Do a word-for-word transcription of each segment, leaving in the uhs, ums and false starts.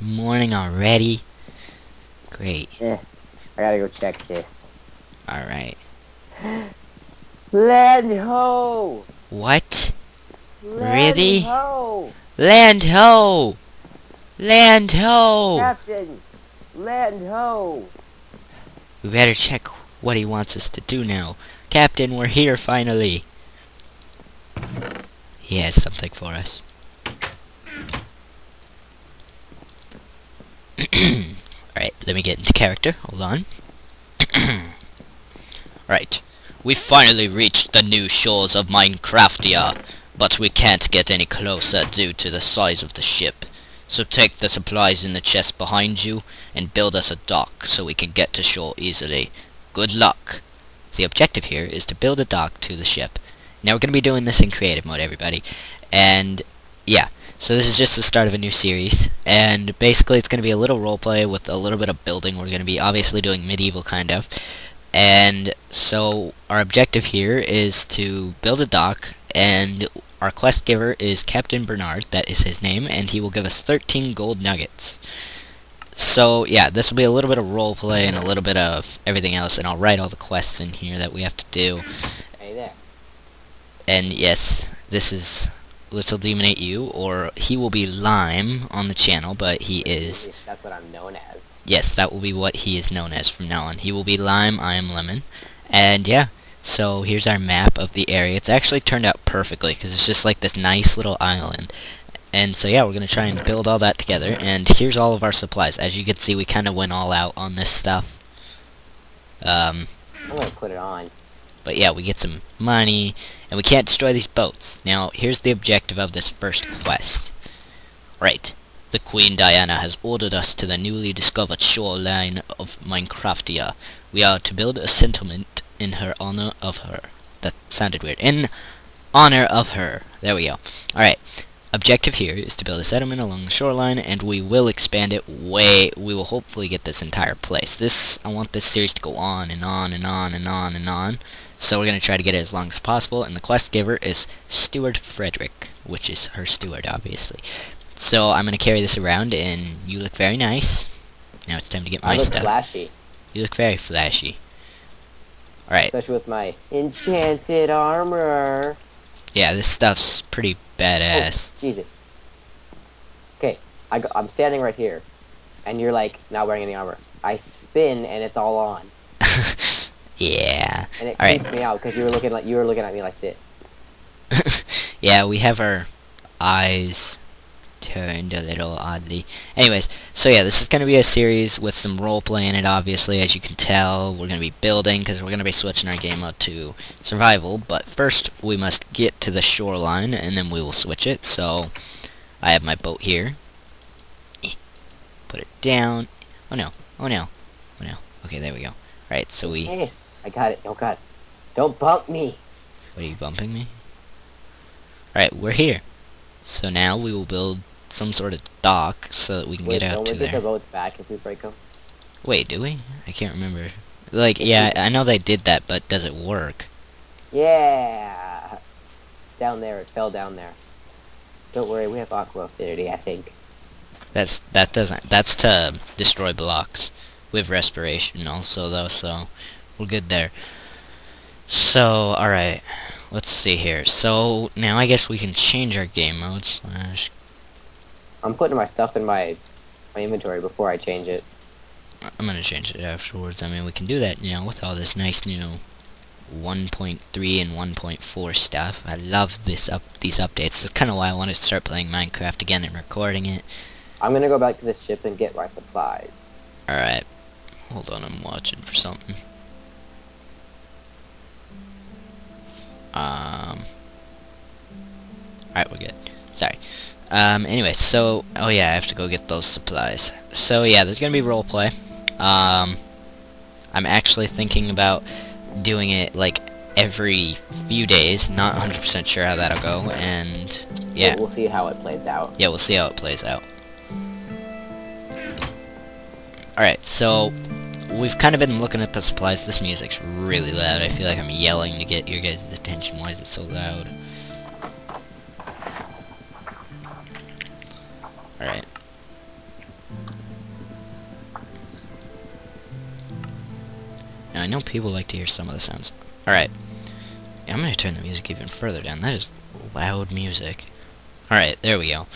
morning already? Great. Eh, I gotta go check this. Alright. Land ho! What? Land really? Ho. Land ho! Land ho! Captain! Land ho! We better check what he wants us to do now. Captain, we're here finally! He has something for us. Alright, let me get into character. Hold on. Alright. We finally reached the new shores of Minecraftia, but we can't get any closer due to the size of the ship. So take the supplies in the chest behind you and build us a dock so we can get to shore easily. Good luck! The objective here is to build a dock to the ship. Now we're going to be doing this in creative mode, everybody. And, yeah. So this is just the start of a new series. And basically it's going to be a little roleplay with a little bit of building. We're going to be obviously doing medieval, kind of. And so our objective here is to build a dock, and our quest giver is Captain Bernard, that is his name, and he will give us thirteen gold nuggets. So yeah, this will be a little bit of roleplay and a little bit of everything else, and I'll write all the quests in here that we have to do. Hey there. And yes, this is Little Demonate You, or he will be Lime on the channel, but he is... That's what I'm known as. Yes, that will be what he is known as from now on. He will be Lime, I am Lemon. And yeah, so here's our map of the area. It's actually turned out perfectly, because it's just like this nice little island. And so yeah, we're going to try and build all that together. And here's all of our supplies. As you can see, we kind of went all out on this stuff. Um, I'm going to put it on. But yeah, we get some money, and we can't destroy these boats. Now, here's the objective of this first quest. Right. The Queen Diana has ordered us to the newly discovered shoreline of Minecraftia. We are to build a settlement in her honor of her. That sounded weird. In honor of her. There we go. Alright. Objective here is to build a settlement along the shoreline, and we will expand it way... We will hopefully get this entire place. This... I want this series to go on and on and on and on and on. So we're going to try to get it as long as possible, and the quest giver is Steward Frederick, which is her steward, obviously. So I'm gonna carry this around, and you look very nice. Now it's time to get my I look stuff. Flashy. You look very flashy. All right. Especially with my enchanted armor. Yeah, this stuff's pretty badass. Oh, Jesus. Okay, I go, I'm standing right here, and you're like not wearing any armor. I spin, and it's all on. Yeah. And it all creeped right. me out because you were looking like you were looking at me like this. Yeah, we have our eyes turned a little oddly. Anyways, so yeah, this is going to be a series with some roleplay in it, obviously, as you can tell. We're going to be building, because we're going to be switching our game mode to survival, but first we must get to the shoreline, and then we will switch it. So, I have my boat here. Put it down. Oh no, oh no, oh no. Okay, there we go. Alright, so we... Hey, I got it, oh god. Don't bump me! What, are you bumping me? Alright, we're here. So now we will build some sort of dock so that we can Wait, get out to there. Wait, don't we get the boats back if we break them? Wait, do we? I can't remember. Like, yeah, I know they did that, but does it work? Yeah! Down there, it fell down there. Don't worry, we have aqua affinity, I think. That's, that doesn't, that's to destroy blocks. We have respiration also, though, so we're good there. So, alright. Let's see here. So, now I guess we can change our game mode slash... I'm putting my stuff in my, my inventory before I change it. I'm gonna change it afterwards. I mean, we can do that now with all this nice new one point three and one point four stuff. I love this up these updates. That's kind of why I wanted to start playing Minecraft again and recording it. I'm gonna go back to the ship and get my supplies. Alright. Hold on, I'm watching for something. Um. Alright, we're good. Sorry. Um, anyway, so... Oh yeah, I have to go get those supplies. So yeah, there's gonna be roleplay. Um, I'm actually thinking about doing it, like, every few days. Not one hundred percent sure how that'll go, and... Yeah. We'll see how it plays out. Yeah, we'll see how it plays out. Alright, so... We've kind of been looking at the supplies. This music's really loud. I feel like I'm yelling to get your guys' attention. Why is it so loud? Alright. know people like to hear some of the sounds. Alright. Yeah, I'm going to turn the music even further down. That is loud music. Alright, there we go.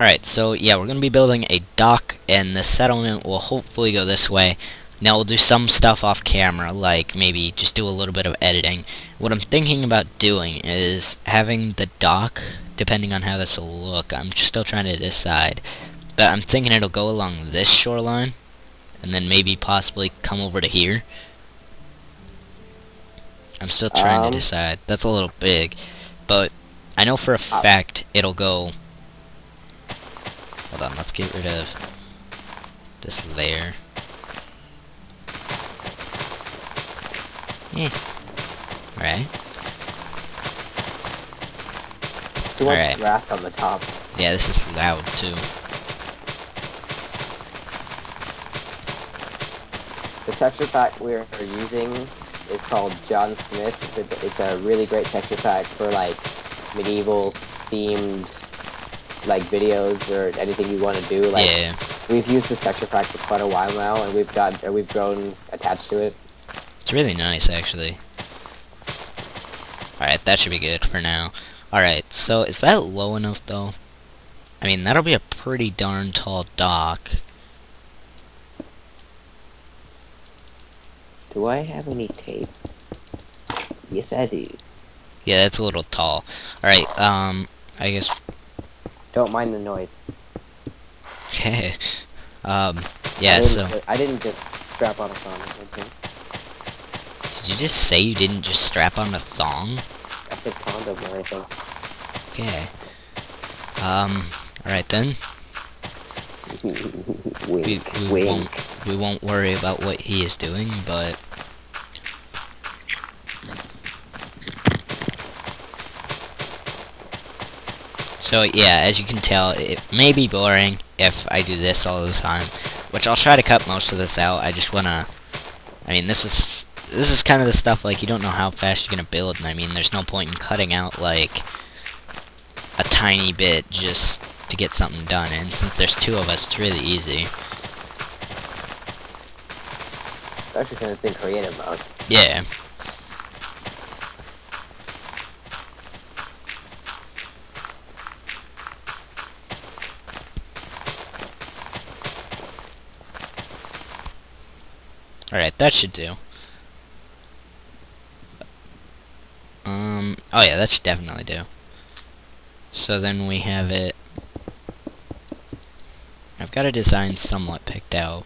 Alright, so yeah, we're going to be building a dock, and the settlement will hopefully go this way. Now we'll do some stuff off camera, like maybe just do a little bit of editing. What I'm thinking about doing is having the dock, depending on how this will look, I'm still trying to decide. But I'm thinking it'll go along this shoreline, and then maybe possibly come over to here. I'm still trying um. to decide. That's a little big, but I know for a fact it'll go... Hold on, let's get rid of this layer. Yeah. Alright. Too much right. grass on the top. Yeah, this is loud too. The texture pack we're using is called John Smith. It's a really great texture pack for like medieval themed like videos or anything you want to do. Like yeah. We've used this texture pack for quite a while now, and we've got or we've grown attached to it. It's really nice, actually. Alright, that should be good for now. Alright, so is that low enough, though? I mean, that'll be a pretty darn tall dock. Do I have any tape? Yes, I do. Yeah, that's a little tall. Alright, um, I guess... Don't mind the noise. Okay. um, yeah, I so... I didn't just strap on a phone or something. Did you just say you didn't just strap on a thong? I said condom or anything. Okay. Um, alright then. wink, we we wink. won't we won't worry about what he is doing, but so yeah, as you can tell, it may be boring if I do this all the time. Which I'll try to cut most of this out. I just wanna I mean this is This is kind of the stuff, like, you don't know how fast you're going to build, and I mean, there's no point in cutting out, like, a tiny bit just to get something done, and since there's two of us, it's really easy. Especially since it's in creative mode. Yeah. Alright, that should do. Um, oh yeah, that should definitely do. So then we have it... I've got a design somewhat picked out.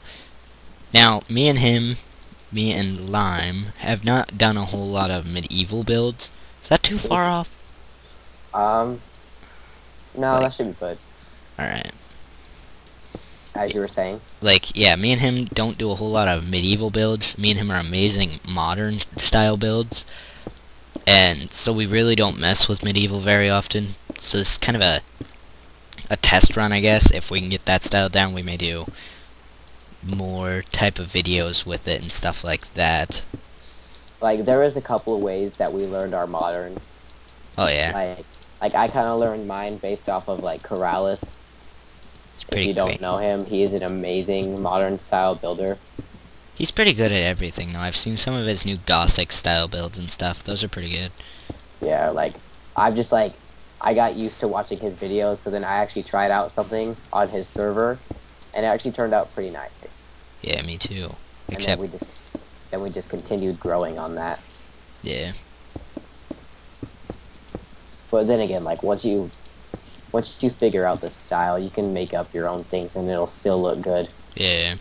Now, me and him, me and Lime, have not done a whole lot of medieval builds. Is that too far off? Um, no, like, that should be good. Alright. As you were saying? Like, yeah, me and him don't do a whole lot of medieval builds. Me and him are amazing modern style builds. And so we really don't mess with medieval very often, so it's kind of a a test run, I guess. If we can get that style down, we may do more type of videos with it and stuff like that. Like, there is a couple of ways that we learned our modern. Oh yeah. Like, like I kind of learned mine based off of like Corrales. If you don't know him, he is an amazing modern style builder. He's pretty good at everything, though. I've seen some of his new Gothic style builds and stuff. Those are pretty good. Yeah, like, I've just, like, I got used to watching his videos, so then I actually tried out something on his server, and it actually turned out pretty nice. Yeah, me too. Except... And then we just, then we just continued growing on that. Yeah. But then again, like, once you, once you figure out the style, you can make up your own things, and it'll still look good. Yeah.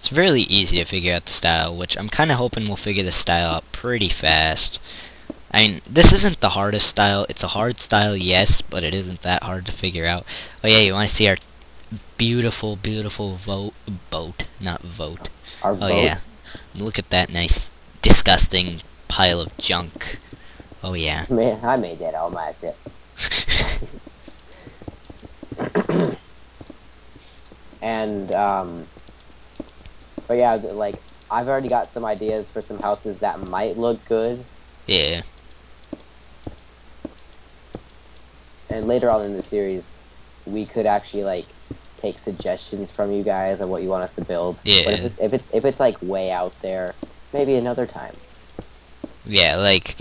It's really easy to figure out the style, which I'm kind of hoping we'll figure the style out pretty fast. I mean, this isn't the hardest style. It's a hard style, yes, but it isn't that hard to figure out. Oh yeah, you want to see our beautiful, beautiful vote, boat, not vote. Our vote. Oh yeah, look at that nice, disgusting pile of junk. Oh yeah. Man, I made that all myself. and um. But yeah, like, I've already got some ideas for some houses that might look good. Yeah. And later on in the series, we could actually, like, take suggestions from you guys on what you want us to build. Yeah. But if it's, if it's, if it's like, way out there, maybe another time. Yeah, like,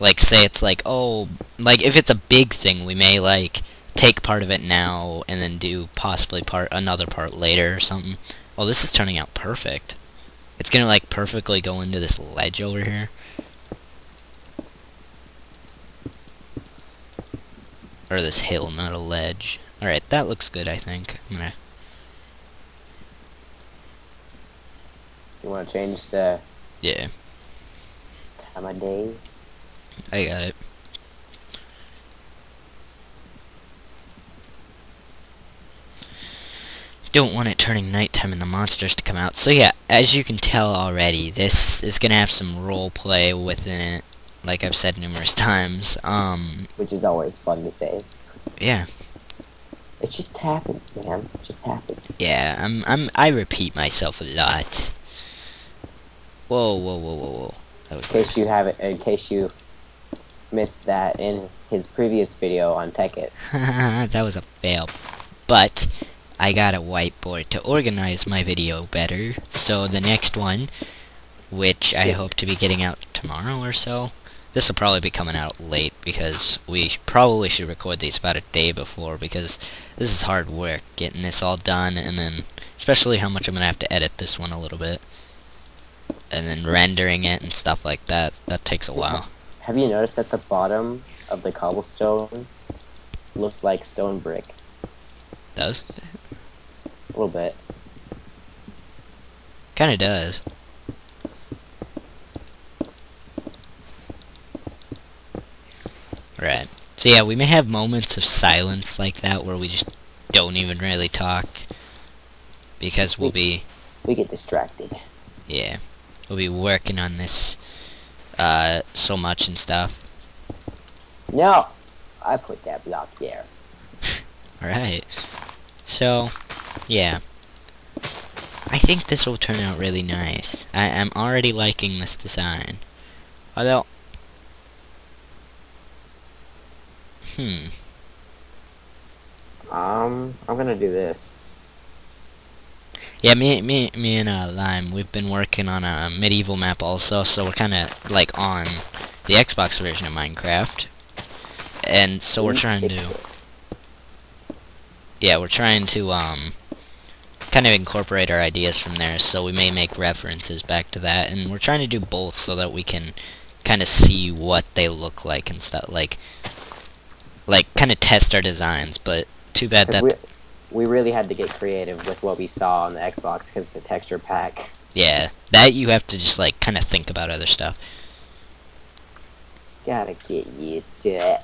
like say it's like, oh, like if it's a big thing, we may like take part of it now and then do possibly part another part later or something. Well, this is turning out perfect. It's gonna like perfectly go into this ledge over here. Or this hill, not a ledge. Alright, that looks good, I think. I'm gonna... You wanna change the... Yeah. Time of day? I got it. Don't want it turning nighttime and the monsters to come out. So yeah, as you can tell already, this is gonna have some role play within it. Like I've said numerous times, um... which is always fun to say. Yeah. It just happens, man. It just happens. Yeah, I'm, I'm, I repeat myself a lot. Whoa, whoa, whoa, whoa, whoa. That was in case you haven't, in case you missed that in his previous video on Tekkit. That was a fail. But I got a whiteboard to organize my video better. So the next one, which I hope to be getting out tomorrow or so. This will probably be coming out late because we probably should record these about a day before, because this is hard work getting this all done, and then especially how much I'm gonna have to edit this one a little bit, and then rendering it and stuff like that. That takes a while. Have you noticed that the bottom of the cobblestone looks like stone brick? Does? A little bit. Kinda does. Right. So yeah, we may have moments of silence like that where we just don't even really talk because we'll be... We get distracted. Yeah. We'll be working on this uh, so much and stuff. No! I put that block there. Alright. So, yeah. I think this will turn out really nice. I I'm already liking this design. Although... Hmm. Um, I'm gonna do this. Yeah, me, me, me, and uh, Lime, we've been working on a medieval map also, so we're kind of like on the Xbox version of Minecraft, and so we're trying to. Yeah, we're trying to um, kind of incorporate our ideas from there, so we may make references back to that, and we're trying to do both so that we can kind of see what they look like and stuff like. Like, kind of test our designs, but too bad that... We, we really had to get creative with what we saw on the Xbox, because the texture pack. Yeah, that you have to just, like, kind of think about other stuff. Gotta get used to it.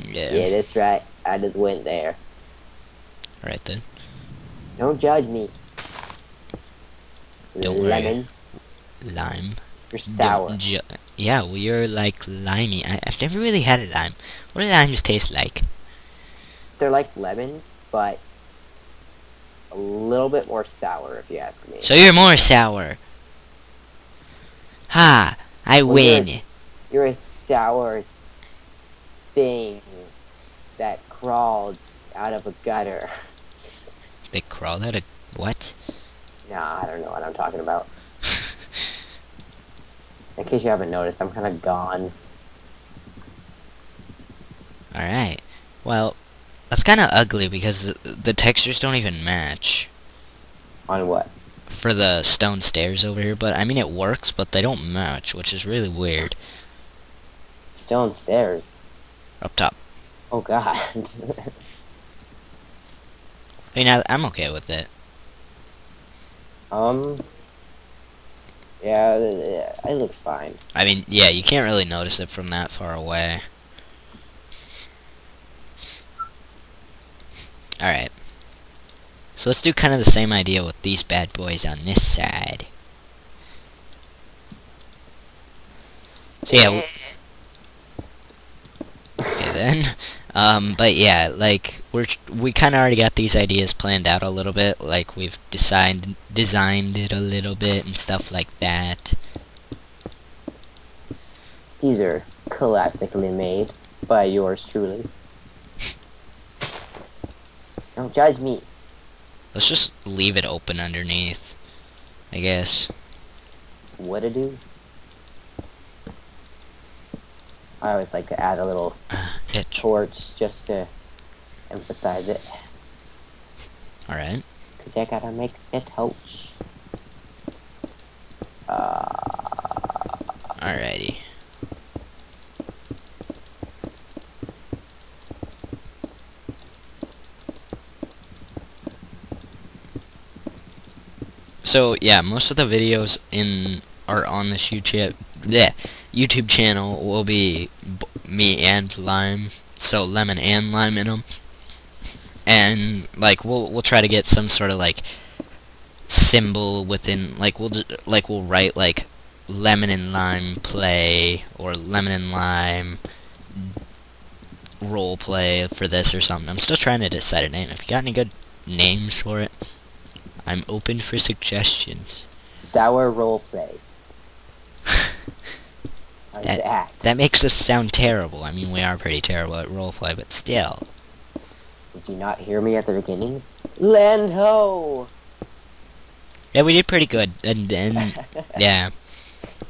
Yeah. Yeah, that's right. I just went there. Alright, then. Don't judge me. Don't worry. Lemon. Lime. You're sour. Yeah, well, you're like limey. I, I've never really had a lime. What do limes taste like? They're like lemons, but a little bit more sour, if you ask me. So you're more sour. Ha! I well, win. You're, you're a sour thing that crawled out of a gutter. They crawled out of what? Nah, I don't know what I'm talking about. In case you haven't noticed, I'm kind of gone. Alright. Well, that's kind of ugly because the, the textures don't even match. On what? For the stone stairs over here, but I mean it works, but they don't match, which is really weird. Stone stairs? Up top. Oh god. I mean, I, I'm okay with it. Um... Yeah, it looks fine. I mean, yeah, you can't really notice it from that far away. Alright. So let's do kind of the same idea with these bad boys on this side. So yeah. Okay then. Um, but yeah, like, we're, we kind of already got these ideas planned out a little bit, like, we've designed, designed it a little bit and stuff like that. These are classically made by yours truly. Don't judge me. Let's just leave it open underneath, I guess. what to do. I always like to add a little Itch. torch just to emphasize it. Alright. Because I gotta make a torch. Uh, Alrighty. So yeah, most of the videos in are on this YouTube yeah, YouTube channel will be b me and Lime, so Lemon and Lime in them, and like we'll we'll try to get some sort of like symbol within, like we'll like we'll write like Lemon and Lime play or Lemon and Lime role play for this or something. I'm still trying to decide a name. If you got any good names for it, I'm open for suggestions. Sour roleplay. that, that? that makes us sound terrible. I mean, we are pretty terrible at roleplay, but still. Did you not hear me at the beginning? Land ho! Yeah, we did pretty good. And then, yeah.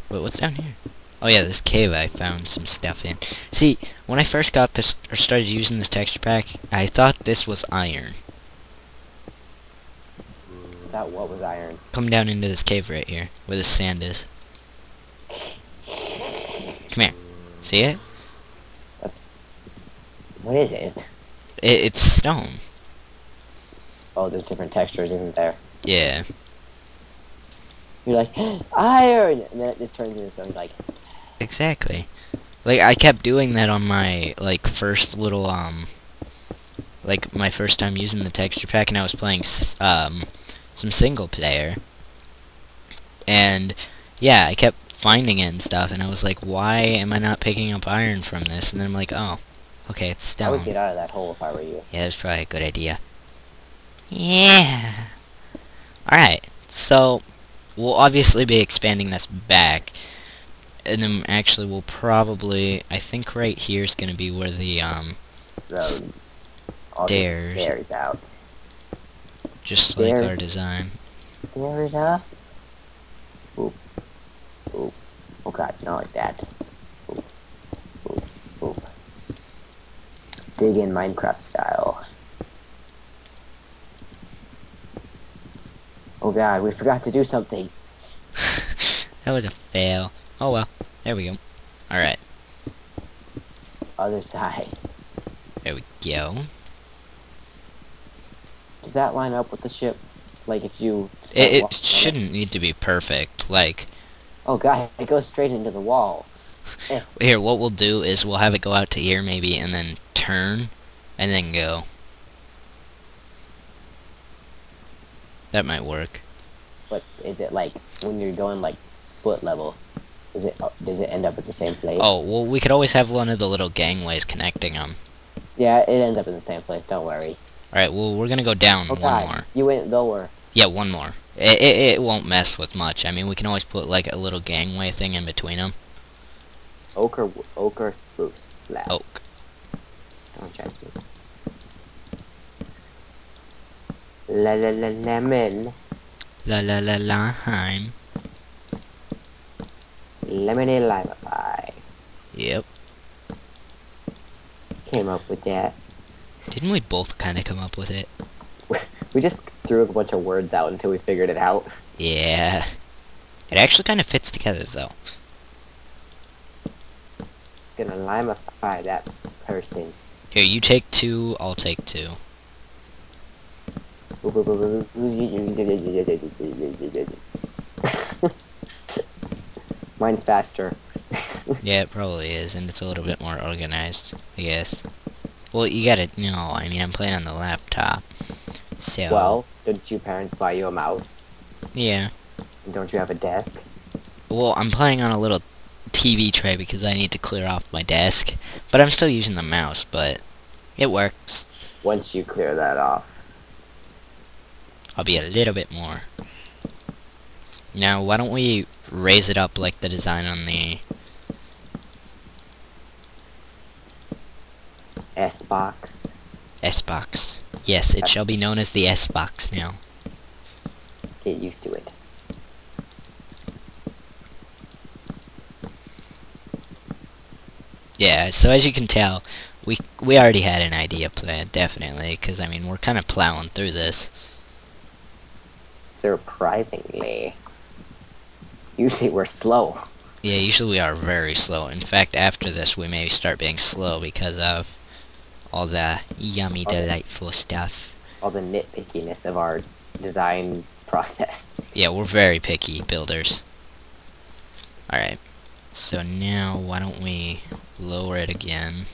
Wait, what's down here? Oh yeah, this cave I found some stuff in. See, when I first got this, or started using this texture pack, I thought this was iron. That what was iron? Come down into this cave right here, where the sand is. Come here. See it? That's, what is it? it? It's stone. Oh, there's different textures, isn't there? Yeah. You're like, iron! And then it just turns into something like... Exactly. Like, I kept doing that on my, like, first little, um... like, my first time using the texture pack, and I was playing, um... some single player, and yeah, I kept finding it and stuff, and I was like, why am I not picking up iron from this? And then I'm like, oh, okay, it's stone. I would get out of that hole if I were you. Yeah, that's probably a good idea. Yeah. Alright, so we'll obviously be expanding this back, and then actually we'll probably, I think right here is going to be where the um the stairs stairs out. Just like our design. Stairs up. Oop. Oop. Oh god, not like that. Oop. Oop. Oop. Dig in Minecraft style. Oh god, we forgot to do something. That was a fail. Oh well. There we go. Alright. Other side. There we go. Does that line up with the ship? Like, if you... It, it shouldn't it? need to be perfect, like... Oh god, it goes straight into the wall. Yeah. Here, what we'll do is we'll have it go out to here, maybe, and then turn, and then go. That might work. But is it, like, when you're going, like, foot level, is it, does it end up at the same place? Oh, well, we could always have one of the little gangways connecting them. Yeah, it ends up in the same place, don't worry. Alright, well, we're gonna go down okay. one more. You went lower. Yeah, one more. It, it, it won't mess with much. I mean, we can always put, like, a little gangway thing in between them. Oak or, oak or spruce slabs. Oak. Don't judge me. La la la lemon. La la la lime. Lemony lime pie. Yep. Came up with that. Didn't we both kind of come up with it? We just threw a bunch of words out until we figured it out. Yeah. It actually kind of fits together, though. Gonna limify that person. Here, you take two, I'll take two. Mine's faster. Yeah, it probably is, and it's a little bit more organized, I guess. Well, you gotta know, I mean, I'm playing on the laptop, so... Well, don't your parents buy you a mouse? Yeah. And don't you have a desk? Well, I'm playing on a little T V tray because I need to clear off my desk, but I'm still using the mouse, but it works. Once you clear that off. I'll be a little bit more. Now, why don't we raise it up like the design on the... S-Box. S-Box. Yes, it shall be known as the S-Box now. Get used to it. Yeah, so as you can tell, we we already had an idea planned, definitely, because, I mean, we're kind of plowing through this. Surprisingly. Usually we're slow. Yeah, usually we are very slow. In fact, after this, we may start being slow because of all the yummy, all delightful the, stuff. All the nitpickiness of our design process. Yeah, we're very picky builders. Alright. So now, why don't we lower it again?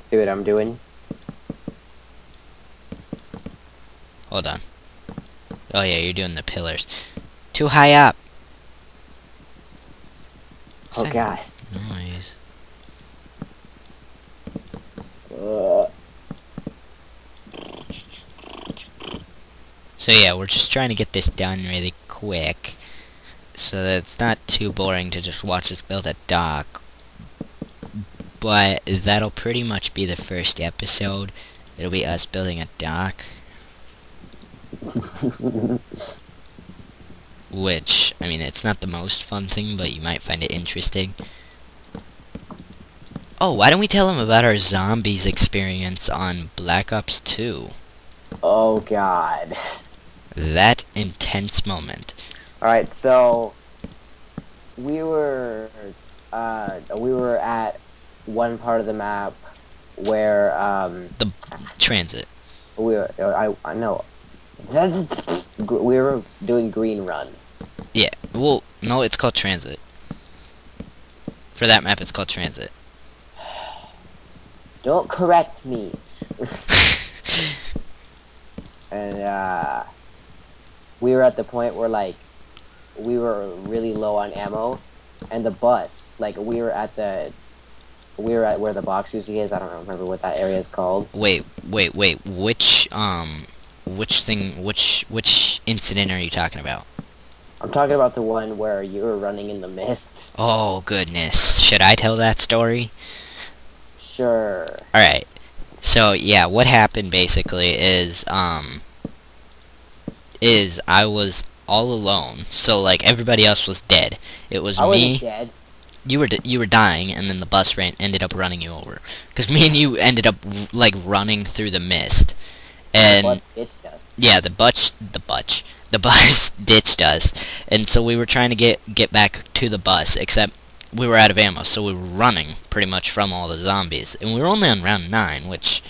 See what I'm doing? Hold on. Oh yeah, you're doing the pillars. Too high up! What's oh god. Noise. Uh. So yeah, we're just trying to get this done really quick, so that it's not too boring to just watch us build a dock. But that'll pretty much be the first episode. It'll be us building a dock. Which, I mean, it's not the most fun thing, but you might find it interesting. Oh, why don't we tell them about our zombies experience on Black Ops two? Oh god. That intense moment. Alright, so we were uh, we were at one part of the map where um, the transit. We were I I know. We were doing Green Run. Yeah, well, no, it's called Transit. For that map, it's called Transit. Don't correct me. And, uh... we were at the point where, like, we were really low on ammo, and the bus, like, we were at the... We were at where the box usually is. I don't remember what that area is called. Wait, wait, wait, which, um... Which thing, which, which incident are you talking about? I'm talking about the one where you were running in the mist. Oh, goodness. Should I tell that story? Sure. Alright. So, yeah, what happened basically is, um, is I was all alone. So, like, everybody else was dead. It was me. I wasn't dead. You were d you were dying, and then the bus ran ended up running you over. Because me and you ended up, like, running through the mist. And yeah, the butch, the butch, the bus ditched us, and so we were trying to get get back to the bus, except we were out of ammo, so we were running pretty much from all the zombies, and we were only on round nine, which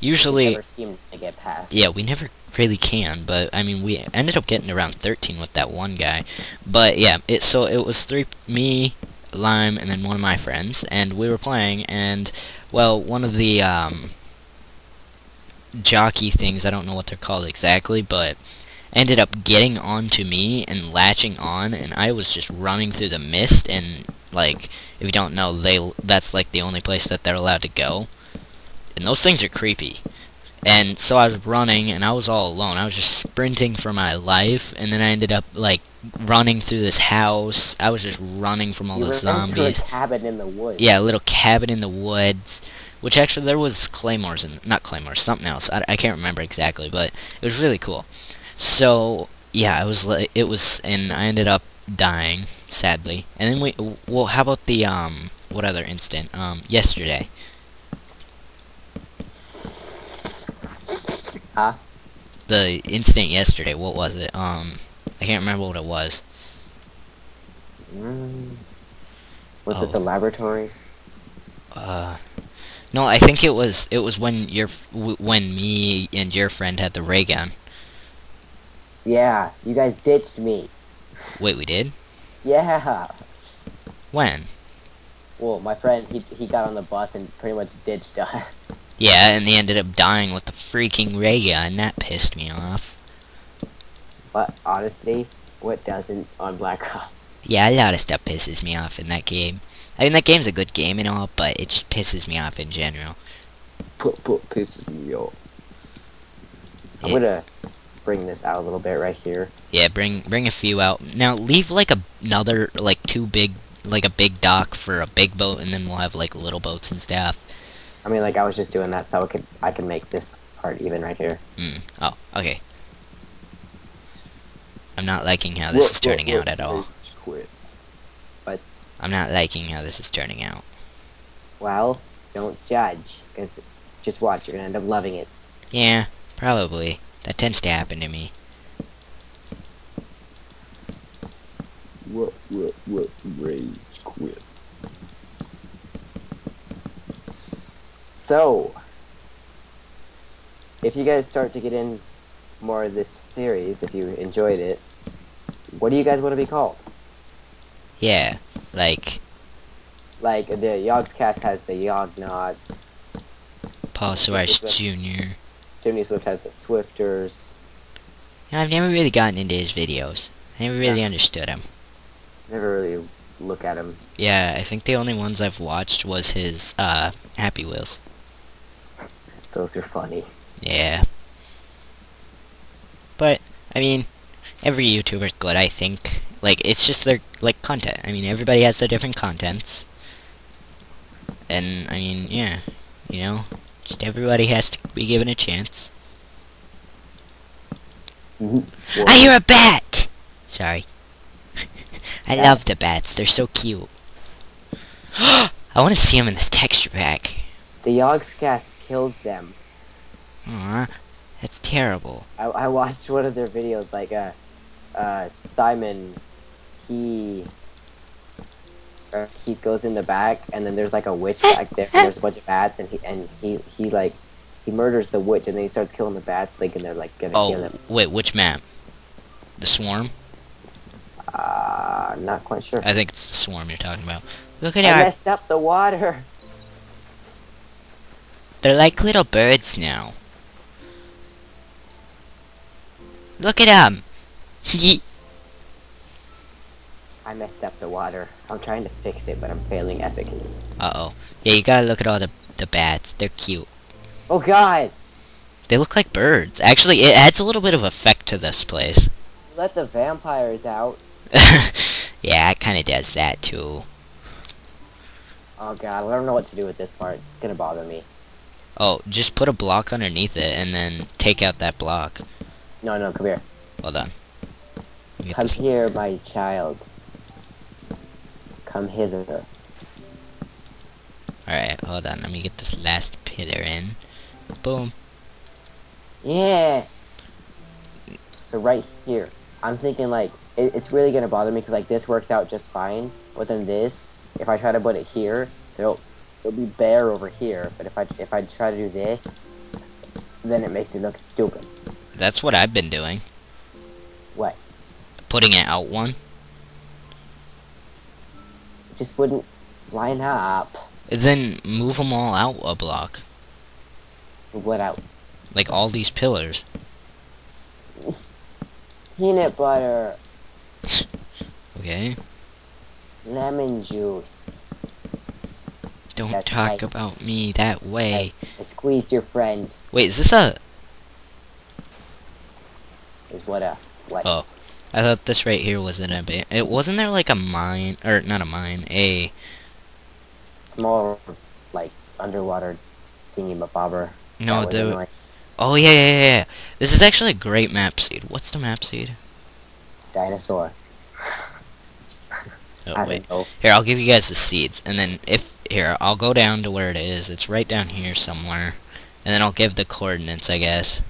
usually we never seem to get past. Yeah, we never really can, but I mean, we ended up getting to round thirteen with that one guy, but yeah, it so it was three me, Lime, and then one of my friends, and we were playing, and well, one of the um. jockey things, I don't know what they're called exactly, but ended up getting onto me and latching on, and I was just running through the mist, and like, if you don't know, they that's like the only place that they're allowed to go, and those things are creepy. And so I was running, and I was all alone. I was just sprinting for my life, and then I ended up, like, running through this house. I was just running from all you the zombies. You were into a cabin in the woods. Yeah, a little cabin in the woods. Which actually, there was claymores, and not claymores, something else. I, I can't remember exactly, but it was really cool. So yeah, it was. It was, and I ended up dying, sadly. And then we. Well, how about the um? What other instant? Um, yesterday. Huh? The instant yesterday. What was it? Um, I can't remember what it was. Mm. Was oh. it the laboratory? Uh. No, I think it was it was when your w when me and your friend had the ray gun. Yeah, you guys ditched me. Wait, we did? Yeah. When? Well, my friend he he got on the bus and pretty much ditched us. Yeah, and he ended up dying with the freaking ray gun, and that pissed me off. But honestly, what doesn't on Black Ops? Yeah, a lot of stuff pisses me off in that game. I mean, that game's a good game and all, but it just pisses me off in general. Put, put, pisses me off. Yeah. I'm gonna bring this out a little bit right here. Yeah, bring bring a few out. Now, leave, like, a, another, like, two big, like, a big dock for a big boat, and then we'll have, like, little boats and stuff. I mean, like, I was just doing that so I could, I could make this part even right here. Mm. Oh, okay. I'm not liking how this look, is turning look, look, out at all. Please. awkward. But I'm not liking how this is turning out. Well, don't judge. Cause just watch, you're gonna end up loving it. Yeah, probably. That tends to happen to me. What, what, what, rage quit. So, if you guys start to get in more of this series, if you enjoyed it, what do you guys want to be called? Yeah, like... Like, the Yogscast has the Yognods. Paul Suarez Junior Jimmy Swift has the Swifters. You know, I've never really gotten into his videos. I never really yeah. understood him. Never really look at him. Yeah, I think the only ones I've watched was his, uh, Happy Wheels. Those are funny. Yeah. But, I mean, every YouTuber's good, I think. Like, it's just their, like, content. I mean, everybody has their different contents. And, I mean, yeah. You know? Just everybody has to be given a chance. Ooh, I hear a bat! Sorry. I yeah. love the bats. They're so cute. I want to see them in this texture pack. The Yogscast kills them. Aww. That's terrible. I, I watched one of their videos, like, uh, uh, Simon, he, uh, he goes in the back, and then there's, like, a witch back there, and there's a bunch of bats, and he, and he, he, like, he murders the witch, and then he starts killing the bats, thinking they're, like, gonna oh, kill him. Oh, wait, which map? The Swarm? Uh, not quite sure. I think it's the Swarm you're talking about. Look at I our... messed up the water! They're like little birds now. Look at him! I messed up the water, so I'm trying to fix it, but I'm failing epically. Uh-oh. Yeah, you gotta look at all the, the bats. They're cute. Oh, God! They look like birds. Actually, it adds a little bit of effect to this place. Let the vampires out. Yeah, it kinda does that, too. Oh, God. I don't know what to do with this part. It's gonna bother me. Oh, just put a block underneath it, and then take out that block. No, no, come here. Well done. Come here, my child. Come hither. Alright, hold on. Let me get this last pillar in. Boom. Yeah! So right here, I'm thinking, like, it, it's really gonna bother me, because, like, this works out just fine. But then this, if I try to put it here, it'll, it'll be bare over here. But if I, if I try to do this, then it makes it look stupid. That's what I've been doing. What? Putting it out one. Just wouldn't line up. Then move them all out a block. What out? Like all these pillars. Peanut butter. Okay. Lemon juice. Don't That's talk right. about me that way. I, I squeezed your friend. Wait, is this a... Is what a what? Oh, I thought this right here wasn't a bit. It wasn't there like a mine or not a mine, a small like underwater thingy bobber. No, the like... oh yeah, yeah, yeah, yeah. This is actually a great map seed. What's the map seed? Dinosaur. Oh wait, here I'll give you guys the seeds, and then if here I'll go down to where it is. It's right down here somewhere, and then I'll give the coordinates, I guess.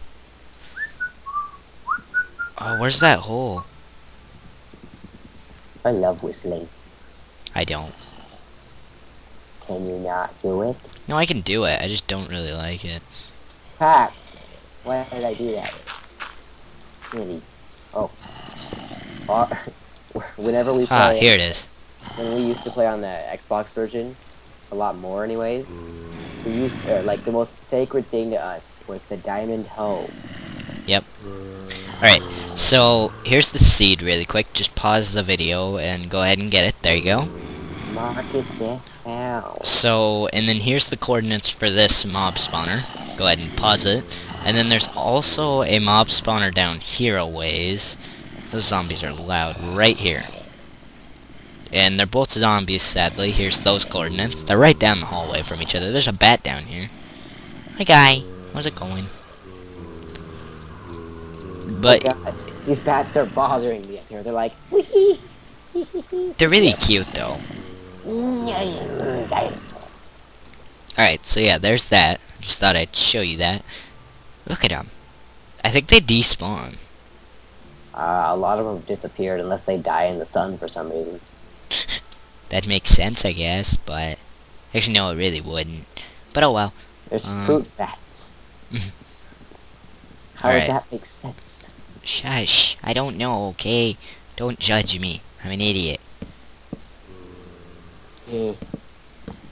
Oh, where's that hole? I love whistling. I don't. Can you not do it? No, I can do it. I just don't really like it. Ha! Why did I do that? Really? Oh. Uh, whenever we play... Ah, here it is. When we used to play on the Xbox version, a lot more anyways, we used to, like, the most sacred thing to us was the diamond hoe. Yep. Alright, so here's the seed really quick. Just pause the video and go ahead and get it. There you go. Mark it down. So, and then here's the coordinates for this mob spawner. Go ahead and pause it. And then there's also a mob spawner down here a ways. Those zombies are loud. Right here. And they're both zombies, sadly. Here's those coordinates. They're right down the hallway from each other. There's a bat down here. Hi, guy. How's it going? But oh God, these bats are bothering me up here. They're like, wee. They're really cute, though. Alright, so yeah, there's that. Just thought I'd show you that. Look at them. I think they despawn. Uh, a lot of them disappeared unless they die in the sun for some reason. That makes sense, I guess, but... Actually, no, it really wouldn't. But oh well. There's um, fruit bats. How right. Would that make sense? Shush. I don't know, okay? Don't judge me. I'm an idiot. Mm.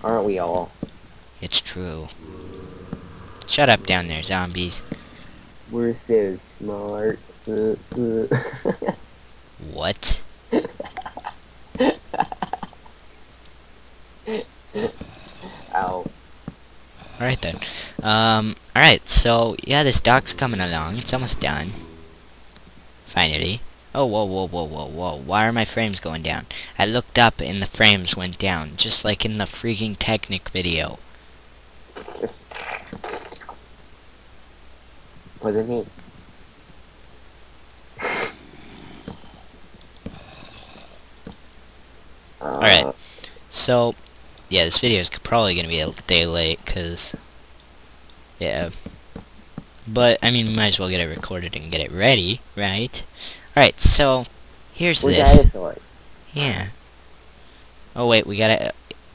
Aren't we all? It's true. Shut up down there, zombies. We're so smart. Uh, uh. What? Ow. Alright then. Um, alright, so, yeah, this dock's coming along. It's almost done. Finally. Oh, whoa, whoa, whoa, whoa, whoa. Why are my frames going down? I looked up and the frames went down, just like in the freaking Tekkit video. What does it mean? Alright, so, yeah, this video is probably going to be a day late, because, yeah, but, I mean, we might as well get it recorded and get it ready, right? Alright, so, here's We're this. Dinosaurs. Yeah. Oh, wait, we gotta,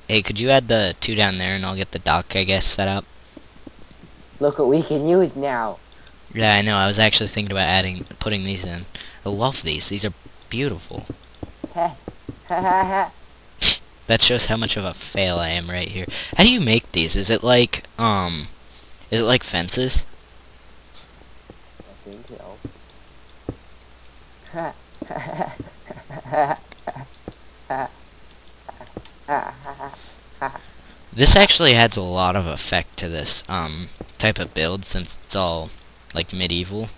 hey, could you add the two down there, and I'll get the dock, I guess, set up? Look what we can use now. Yeah, I know, I was actually thinking about adding, putting these in. I love these, these are beautiful. Heh. That shows how much of a fail I am right here. How do you make these? Is it like, um, is it like fences? I think so. This actually adds a lot of effect to this, um, type of build since it's all, like, medieval.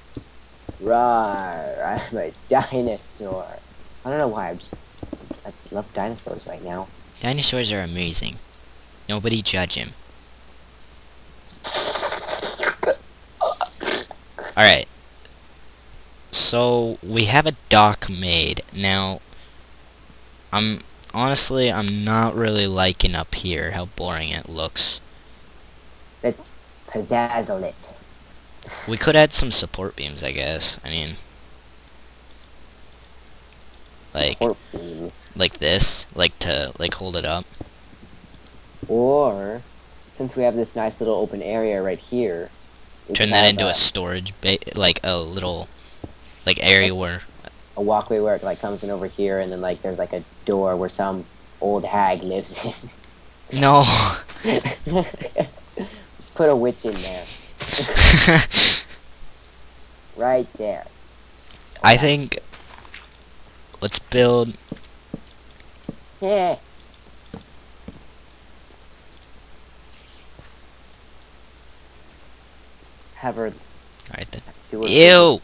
Rawr, I'm a dinosaur. I don't know why I'm just... I love dinosaurs right now. Dinosaurs are amazing. Nobody judge him. Alright. So, we have a dock made. Now, I'm... Honestly, I'm not really liking up here how boring it looks. Let's pizzazz on it. We could add some support beams, I guess. I mean... Like, like this, like to, like hold it up. Or, since we have this nice little open area right here, turn that into a, a storage, ba like a little, like area where a walkway where it like comes in over here, and then like there's like a door where some old hag lives in. No. Just put a witch in there. Right there. I think. Let's build. Yeah. Have her. Alright then. Ew!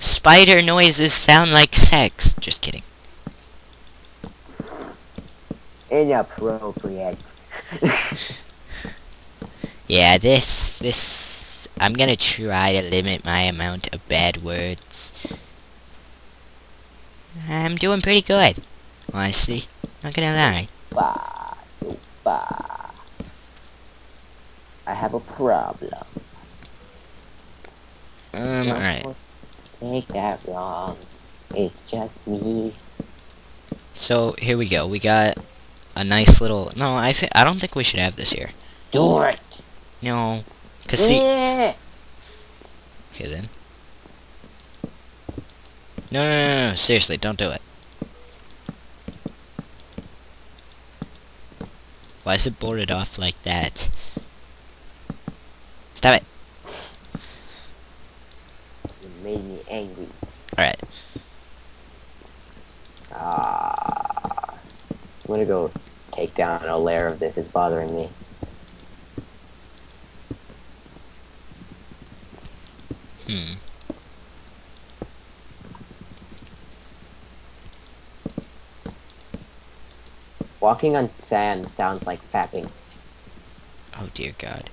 Spider noises sound like sex. Just kidding. Inappropriate. Yeah, this, this. I'm gonna try to limit my amount of bad words. I'm doing pretty good, honestly. Not gonna lie. Bah, bah. I have a problem. Um, alright. Take that wrong. It's just me. So here we go. We got a nice little. No, I think I don't think we should have this here. Do it. No, cause see. Yeah. Okay then. No, no, no, no, seriously, don't do it. Why is it boarded off like that? Stop it. You made me angry. Alright. Ah, uh, I'm gonna go take down a layer of this, it's bothering me. Hmm. Walking on sand sounds like fapping. Oh dear God.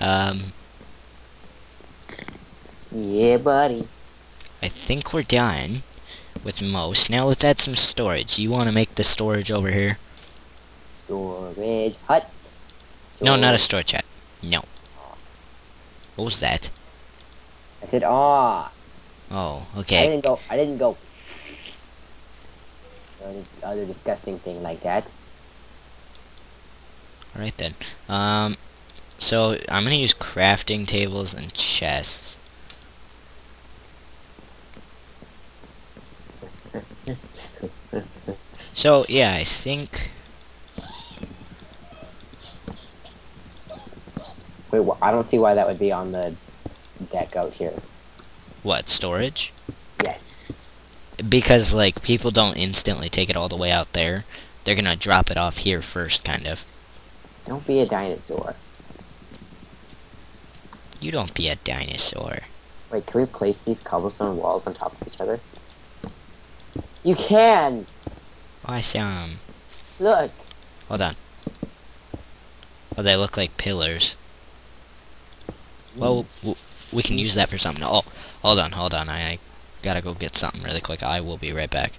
um. buddy. I think we're done with most. Now let's add some storage. You want to make the storage over here? Storage hut. Storage. No, not a storage hut. No. What was that? I said ah. Oh, okay. I didn't go. I didn't go. Other disgusting thing like that. All right then. Um, so I'm gonna use crafting tables and chests. So yeah, I think. Wait, well, I don't see why that would be on the deck out here. What, storage? Yes. Because, like, people don't instantly take it all the way out there. They're gonna drop it off here first, kind of. Don't be a dinosaur. You don't be a dinosaur. Wait, can we place these cobblestone walls on top of each other? You can! Awesome. Look! Hold on. Oh, they look like pillars. Well, we can use that for something. Oh, hold on, hold on. I, I gotta go get something really quick. I will be right back.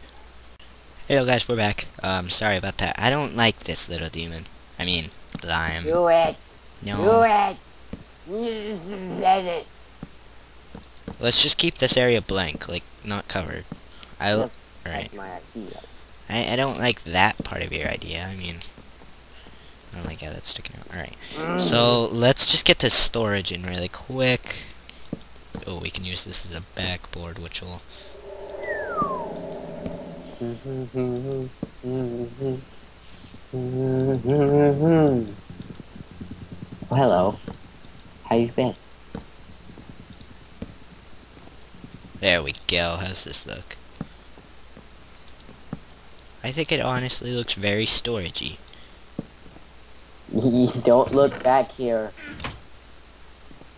Hey guys, we're back. Um, sorry about that. I don't like this little demon. I mean, Lime. Do it. No. Do it. Let's just keep this area blank, like not covered. I all right. My idea. I I don't like that part of your idea. I mean. Oh my god, that's sticking out. Alright. Mm. So, let's just get this storage in really quick. Oh, we can use this as a backboard, which will... Well, hello. How you been? There we go. How's this look? I think it honestly looks very storagey. Don't look back here.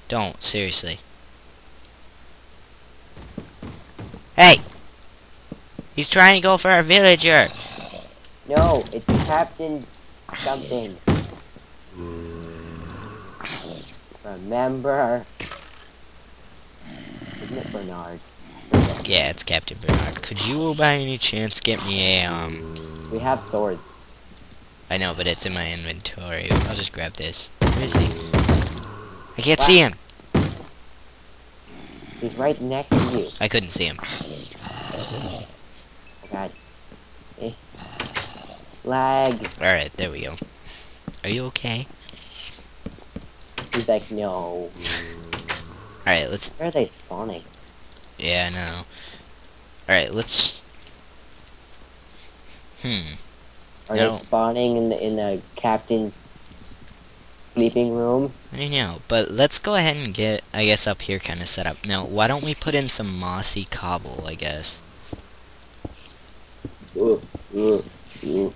Don't, seriously. Hey! He's trying to go for our villager! No, it's Captain something. Remember. Isn't it Bernard? Yeah, it's Captain Bernard. Could you by any chance get me a, um... We have swords. I know, but it's in my inventory. I'll just grab this. Where is he? I can't wow. see him! He's right next to you. I couldn't see him. Oh god. Eh. Lag! Alright, there we go. Are you okay? He's like, no. Alright, let's... Where are they spawning? Yeah, I know. Alright, let's... Hmm. Are no. they spawning in the in the captain's sleeping room? I know, but let's go ahead and get, I guess, up here kind of set up. Now, why don't we put in some mossy cobble, I guess? Ooh, ooh, ooh.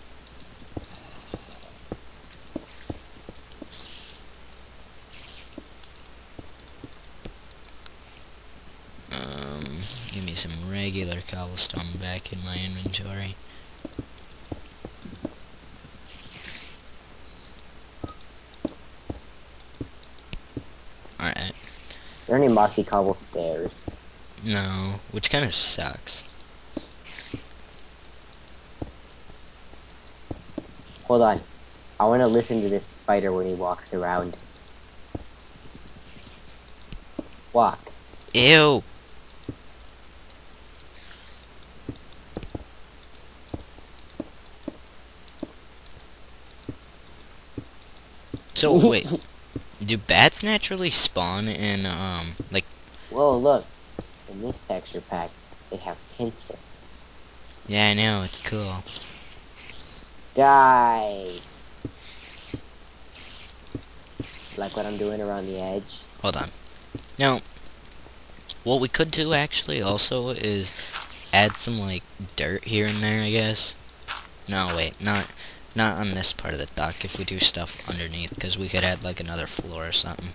Um, give me some regular cobblestone back in my inventory. Is there any mossy cobble stairs? No, which kind of sucks. Hold on. I want to listen to this spider when he walks around. Walk. Ew. So, wait. Do bats naturally spawn in, um, like... Whoa, look. In this texture pack, they have pencils. Yeah, I know. It's cool. Die! Like what I'm doing around the edge. Hold on. Now, what we could do, actually, also, is add some, like, dirt here and there, I guess. No, wait. Not... Not on this part of the dock, if we do stuff underneath, because we could add, like, another floor or something.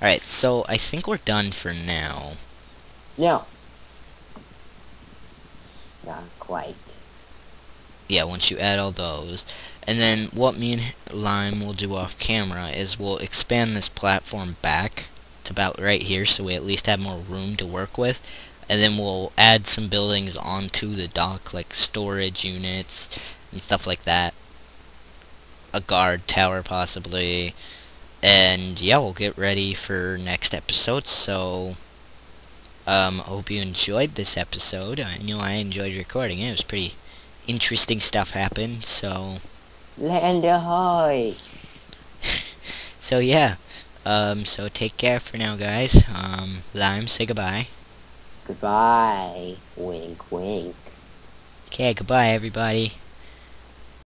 Alright, so I think we're done for now. Yeah. Not quite. Yeah, once you add all those. And then what me and Lime will do off camera is we'll expand this platform back to about right here, so we at least have more room to work with. And then we'll add some buildings onto the dock, like storage units and stuff like that. A guard tower, possibly. And yeah, we'll get ready for next episode, so... Um, hope you enjoyed this episode. I know I enjoyed recording it. It was pretty interesting stuff happened, so... Land ahoy! So yeah, um, so take care for now, guys. Um, Lime, say goodbye. Goodbye. Wink, wink. Okay, goodbye, everybody.